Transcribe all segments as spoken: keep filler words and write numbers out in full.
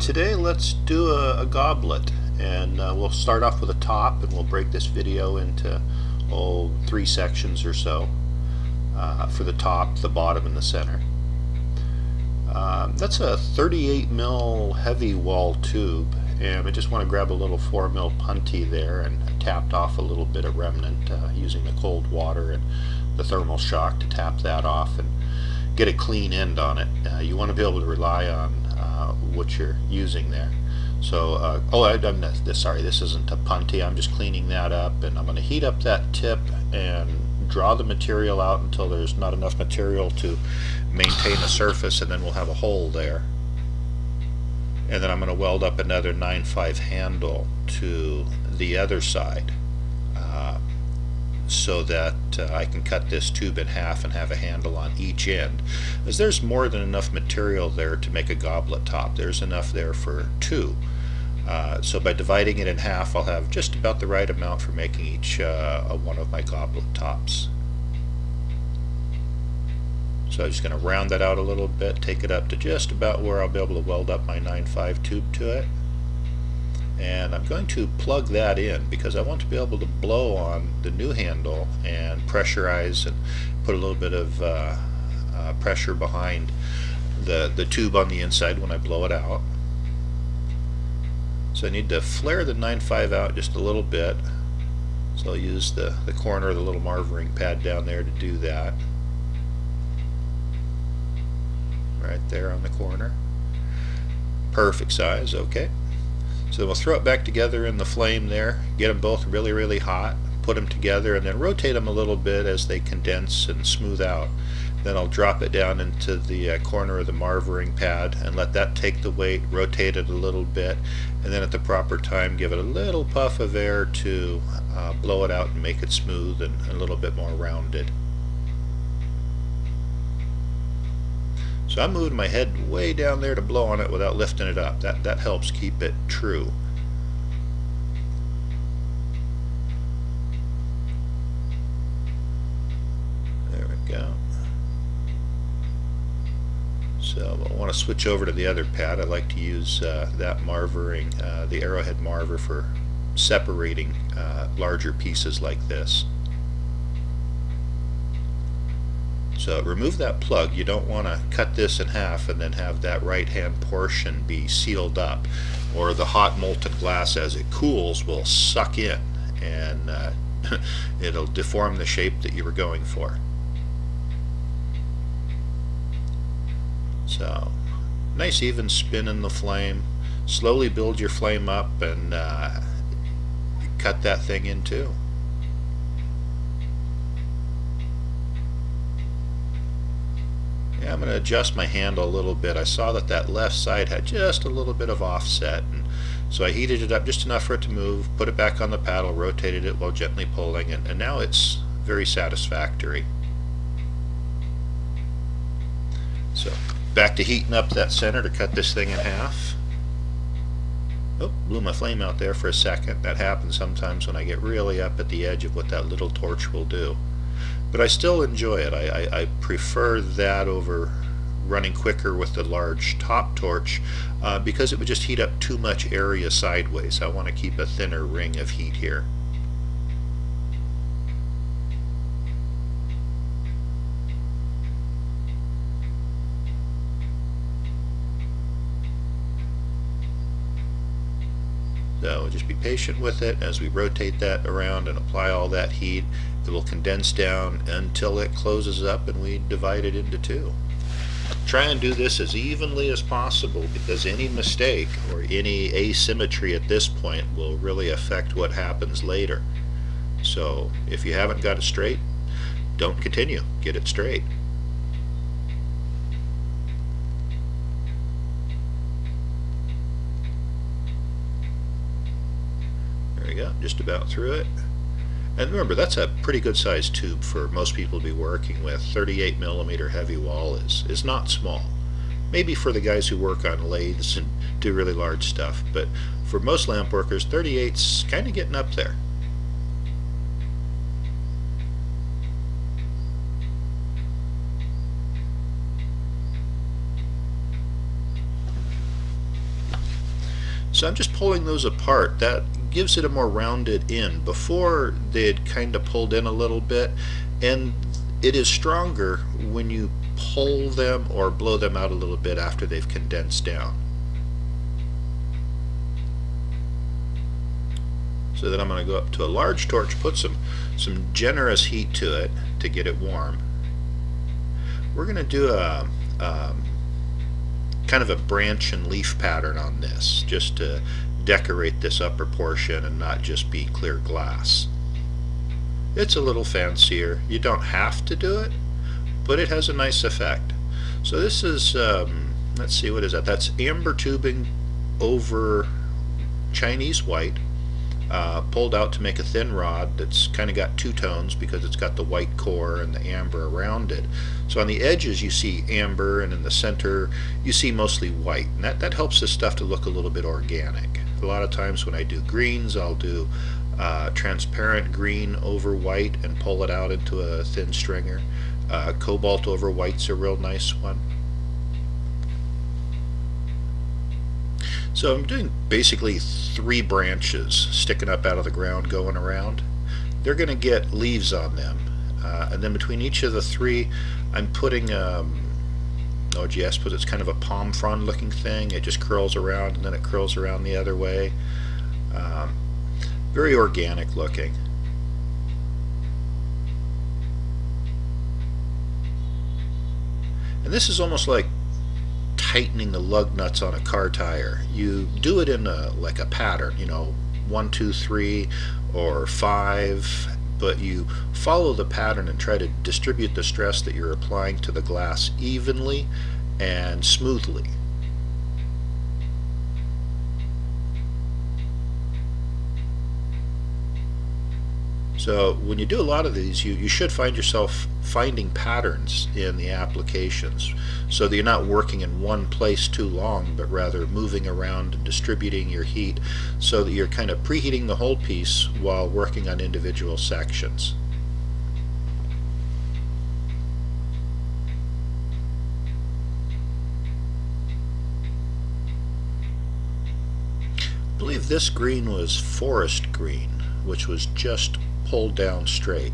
today let's do a, a goblet, and uh, we'll start off with a top, and we'll break this video into oh, three sections or so uh, for the top, the bottom, and the center. Um, that's a thirty-eight mil heavy wall tube, and I just want to grab a little four mil punty there and tapped off a little bit of remnant uh, using the cold water and the thermal shock to tap that off and get a clean end on it. Uh, you want to be able to rely on uh, what you're using there. So, uh, oh, I've done this, sorry, this isn't a punty, I'm just cleaning that up, and I'm going to heat up that tip and draw the material out until there's not enough material to maintain the surface, and then we'll have a hole there. And then I'm going to weld up another nine five handle to the other side uh, so that uh, I can cut this tube in half and have a handle on each end, because there's more than enough material there to make a goblet top. There's enough there for two. Uh, so by dividing it in half, I'll have just about the right amount for making each uh, one of my goblet tops. So I'm just going to round that out a little bit, take it up to just about where I'll be able to weld up my nine five tube to it. And I'm going to plug that in because I want to be able to blow on the new handle and pressurize and put a little bit of uh, uh, pressure behind the, the tube on the inside when I blow it out. So I need to flare the nine five out just a little bit. So I'll use the, the corner of the little marvering pad down there to do that. Right there on the corner. Perfect size, okay. So we'll throw it back together in the flame there, get them both really, really hot, put them together, and then rotate them a little bit as they condense and smooth out. Then I'll drop it down into the uh, corner of the marvering pad and let that take the weight, rotate it a little bit, and then at the proper time give it a little puff of air to uh, blow it out and make it smooth and a little bit more rounded. So I'm moving my head way down there to blow on it without lifting it up. That, that helps keep it true. There we go. So I want to switch over to the other pad. I like to use uh, that marvering, uh, the arrowhead marver, for separating uh, larger pieces like this. So remove that plug. You don't want to cut this in half and then have that right hand portion be sealed up, or the hot molten glass as it cools will suck in and uh, it'll deform the shape that you were going for. So nice even spin in the flame. Slowly build your flame up and uh, cut that thing in two. I'm going to adjust my handle a little bit. I saw that that left side had just a little bit of offset, and so I heated it up just enough for it to move, put it back on the paddle, rotated it while gently pulling, and, and now it's very satisfactory. So back to heating up that center to cut this thing in half. Oh, blew my flame out there for a second. That happens sometimes when I get really up at the edge of what that little torch will do. But I still enjoy it. I, I, I prefer that over running quicker with the large top torch uh, because it would just heat up too much area sideways. I want to keep a thinner ring of heat here. So just be patient with it as we rotate that around and apply all that heat. It will condense down until it closes up and we divide it into two. Try and do this as evenly as possible, because any mistake or any asymmetry at this point will really affect what happens later. So if you haven't got it straight, don't continue. Get it straight. Just about through it. And remember, that's a pretty good sized tube for most people to be working with. thirty-eight millimeter heavy wall is, is not small. Maybe for the guys who work on lathes and do really large stuff, but for most lamp workers, thirty-eight's kind of getting up there. So I'm just pulling those apart. That gives it a more rounded end. Before they had kind of pulled in a little bit, and it is stronger when you pull them or blow them out a little bit after they've condensed down. So then I'm going to go up to a large torch, put some some generous heat to it to get it warm. We're going to do a um, kind of a branch and leaf pattern on this, just to decorate this upper portion and not just be clear glass. It's a little fancier. You don't have to do it, but it has a nice effect. So this is, um, let's see, what is that? That's amber tubing over Chinese white, uh, pulled out to make a thin rod that's kind of got two tones because it's got the white core and the amber around it. So on the edges you see amber, and in the center you see mostly white, and that, that helps this stuff to look a little bit organic. A lot of times when I do greens, I'll do Uh, transparent green over white and pull it out into a thin stringer. Uh, cobalt over white's a real nice one. So I'm doing basically three branches sticking up out of the ground going around. They're going to get leaves on them, uh, and then between each of the three I'm putting um, O G S, but it's kind of a palm frond looking thing. It just curls around and then it curls around the other way. Um, Very organic looking. And this is almost like tightening the lug nuts on a car tire. You do it in a like a pattern, you know, one, two, three, or five, but you follow the pattern and try to distribute the stress that you're applying to the glass evenly and smoothly. So when you do a lot of these, you, you should find yourself finding patterns in the applications, so that you're not working in one place too long, but rather moving around and distributing your heat so that you're kind of preheating the whole piece while working on individual sections. I believe this green was forest green, which was just pulled down straight.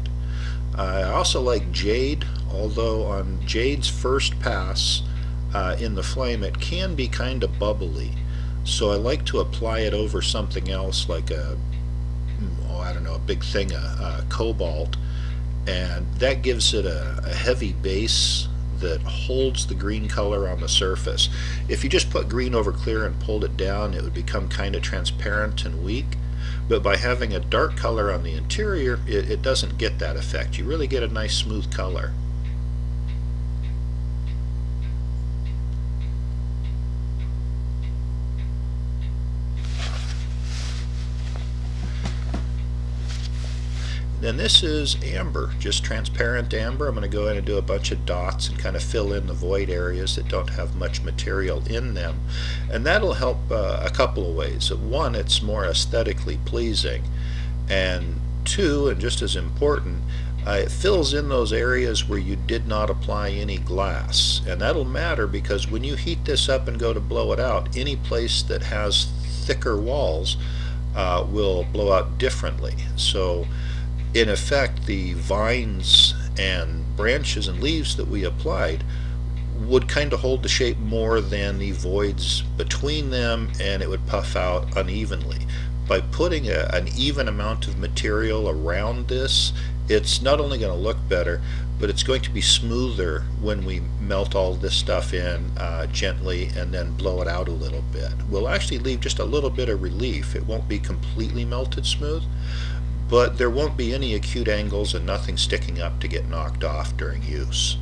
Uh, I also like Jade, although on Jade's first pass uh, in the flame it can be kind of bubbly, so I like to apply it over something else like a, oh, I don't know, a big thing, a, a cobalt, and that gives it a, a heavy base that holds the green color on the surface. If you just put green over clear and pulled it down, it would become kind of transparent and weak. But by having a dark color on the interior, it, it doesn't get that effect. You really get a nice smooth color. Then this is amber, just transparent amber. I'm going to go in and do a bunch of dots and kind of fill in the void areas that don't have much material in them, and that'll help uh, a couple of ways. One, it's more aesthetically pleasing, and two, and just as important, uh, it fills in those areas where you did not apply any glass, and that'll matter because when you heat this up and go to blow it out, any place that has thicker walls uh, will blow out differently. So in effect, the vines and branches and leaves that we applied would kind of hold the shape more than the voids between them, and it would puff out unevenly. By putting a, an even amount of material around this, it's not only going to look better, but it's going to be smoother when we melt all this stuff in uh, gently and then blow it out a little bit. We'll actually leave just a little bit of relief. It won't be completely melted smooth, but there won't be any acute angles and nothing sticking up to get knocked off during use.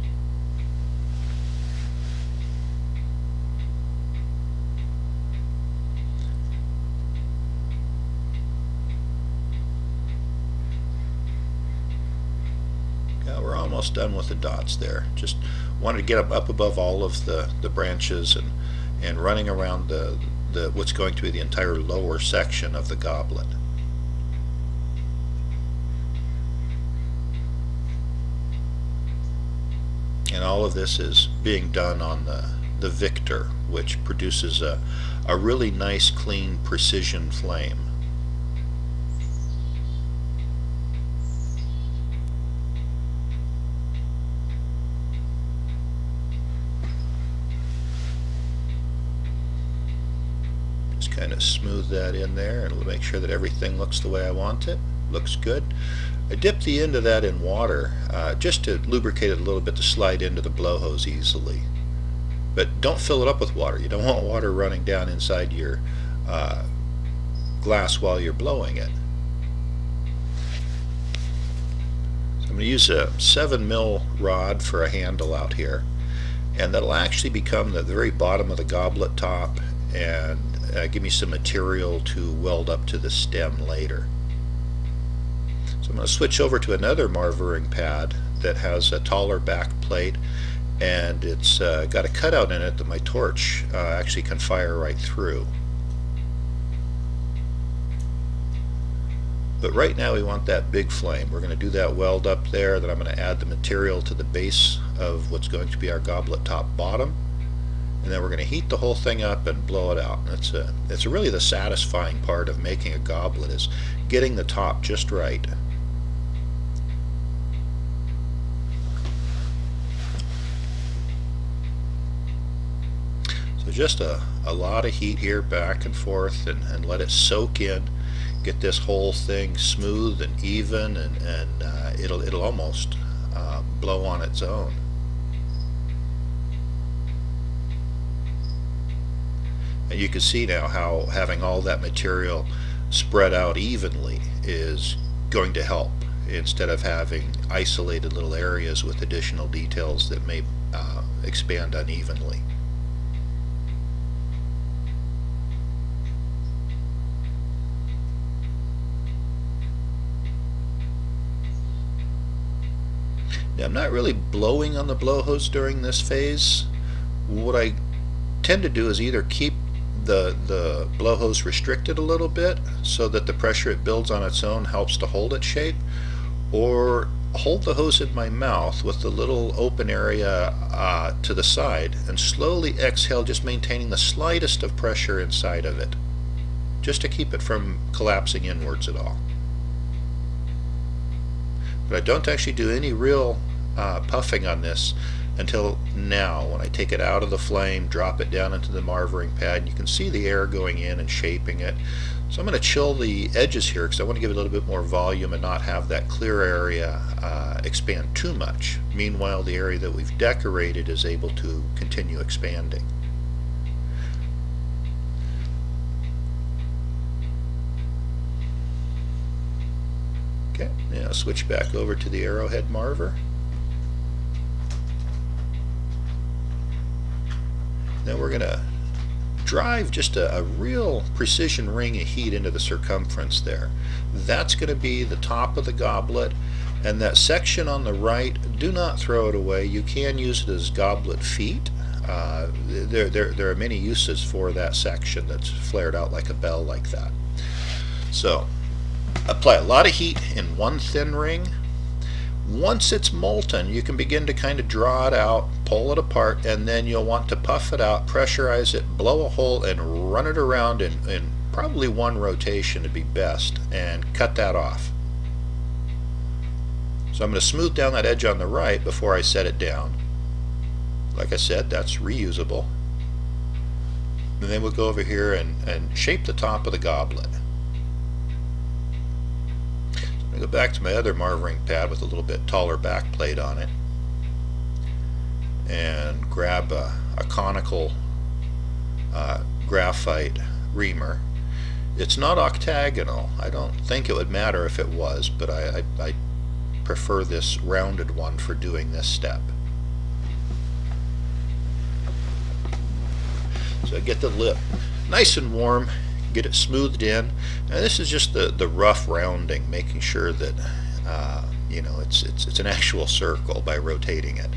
Yeah, we're almost done with the dots there. Just wanted to get up, up above all of the, the branches and, and running around the, the what's going to be the entire lower section of the goblet. And all of this is being done on the, the Victor, which produces a, a really nice clean precision flame. Just kind of smooth that in there and make sure that everything looks the way I want it. Looks good. I dipped the end of that in water uh, just to lubricate it a little bit to slide into the blow hose easily. But don't fill it up with water. You don't want water running down inside your uh, glass while you're blowing it. So I'm going to use a seven mil rod for a handle out here, and that'll actually become the very bottom of the goblet top and uh, give me some material to weld up to the stem later. So I'm going to switch over to another marvering pad that has a taller back plate, and it's uh, got a cutout in it that my torch uh, actually can fire right through. But right now we want that big flame. We're going to do that weld up there, then I'm going to add the material to the base of what's going to be our goblet top bottom, and then we're going to heat the whole thing up and blow it out. And it's, a, it's really the satisfying part of making a goblet, is getting the top just right. So just a, a lot of heat here, back and forth, and, and let it soak in, get this whole thing smooth and even, and, and uh, it'll, it'll almost uh, blow on its own. And you can see now how having all that material spread out evenly is going to help, instead of having isolated little areas with additional details that may uh, expand unevenly. Now, I'm not really blowing on the blow hose during this phase. What I tend to do is either keep the the blow hose restricted a little bit so that the pressure it builds on its own helps to hold its shape, or hold the hose in my mouth with the little open area uh, to the side and slowly exhale, just maintaining the slightest of pressure inside of it, just to keep it from collapsing inwards at all. But I don't actually do any real uh, puffing on this until now, when I take it out of the flame, drop it down into the marvering pad, and you can see the air going in and shaping it. So I'm going to chill the edges here because I want to give it a little bit more volume and not have that clear area uh, expand too much. Meanwhile, the area that we've decorated is able to continue expanding. Okay, now switch back over to the arrowhead marver. Then we're going to drive just a, a real precision ring of heat into the circumference there. That's going to be the top of the goblet, and that section on the right, do not throw it away. You can use it as goblet feet. Uh, there, there, there are many uses for that section that's flared out like a bell like that. So apply a lot of heat in one thin ring. Once it's molten, you can begin to kind of draw it out, pull it apart, and then you'll want to puff it out, pressurize it, blow a hole, and run it around in, in probably one rotation to be best, and cut that off. So I'm going to smooth down that edge on the right before I set it down. Like I said, that's reusable. And then we'll go over here and, and shape the top of the goblet. I go back to my other marvering pad with a little bit taller back plate on it, and grab a, a conical uh, graphite reamer. It's not octagonal. I don't think it would matter if it was, but I, I, I prefer this rounded one for doing this step. So I get the lip nice and warm, get it smoothed in. Now this is just the the rough rounding, making sure that uh, you know, it's, it's it's an actual circle by rotating it.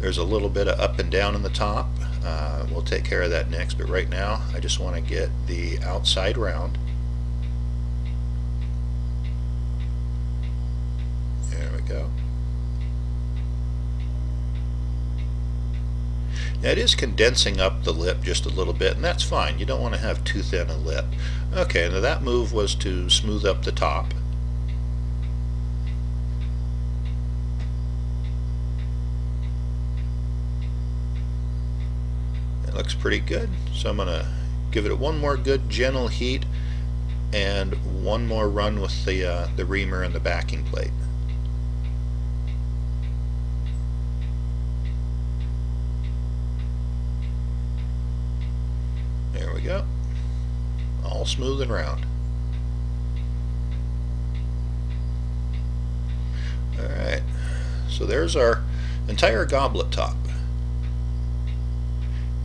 There's a little bit of up and down in the top. Uh, we'll take care of that next, but right now I just want to get the outside round. There we go. Now it is condensing up the lip just a little bit, and that's fine. You don't want to have too thin a lip. Okay, now that move was to smooth up the top. It looks pretty good, so I'm going to give it one more good gentle heat and one more run with the, uh, the reamer and the backing plate. There we go. All smooth and round. Alright, so there's our entire goblet top.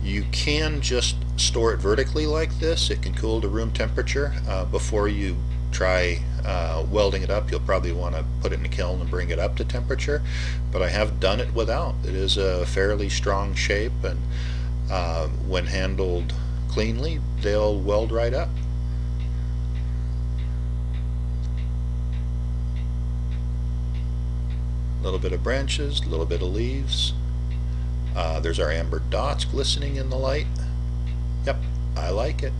You can just store it vertically like this. It can cool to room temperature. Uh, before you try uh, welding it up, you'll probably want to put it in a kiln and bring it up to temperature, but I have done it without. It is a fairly strong shape, and uh, when handled cleanly, they'll weld right up. A little bit of branches, a little bit of leaves. Uh, there's our amber dots glistening in the light. Yep, I like it.